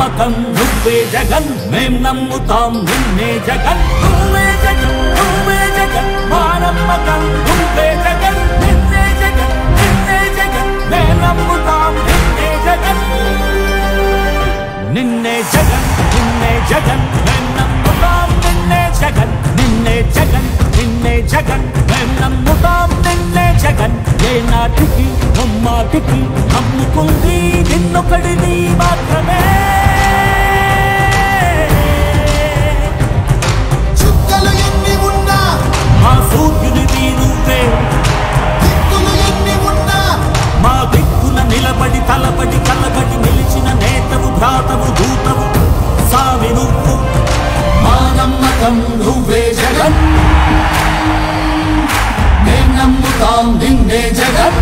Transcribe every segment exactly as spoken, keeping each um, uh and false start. मकं नुव्वे जगन मेम नम्मुतां निन्ने जगन नुव्वे जगन नुव्वे जगन मानं मकं नुव्वे जगन निन्ने जगन निन्ने जगन मेम नम्मुतां निन्ने जगन निन्ने जगन निन्ने जगन मेम नम्मुतां निन्ने जगन निन्ने जगन निन्ने जगन मेम नम्मुतां निन्ने जगन ये नाटिकी अम्मा टिकी अम्मु कुंदी निन्नो कड़नी मात्रमे चुक्कलु एन्नी उन्ना मा सूर्युनिदी नुव्वे दिक्कुलु एन्नी उन्ना मा दिक्कुन निलबड़ी तलबड़ी कलबड़ी निलिचिन नेतवु भ्रातवु दूतवु सावि नुव्वु मा नम्मकं नुव्वे जगन नम्मुतां निन्ने जगन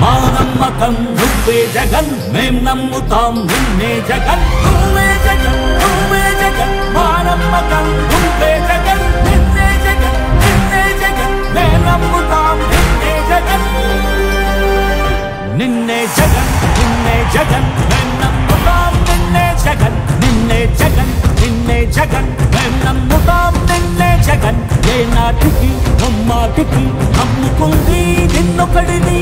मा नम्मकं नुव्वे जगन मेम नम्मुतां निन्ने जगन नुव्वे जगन नुव्वे जगन मा नम्मकं नुव्वे जगन निन्ने जगन निन्ने जगन मेम नम्मुतां निन्ने जगन निन्ने जगन निन्ने जगन मेम नम्मुतां निन्ने जगन निन्ने जगन निन्ने जगन मेम नम्मुतां निन्ने जगन ये नाटिकी अम्मा टिकी अम्मु कुंदी निन्नो कड़नी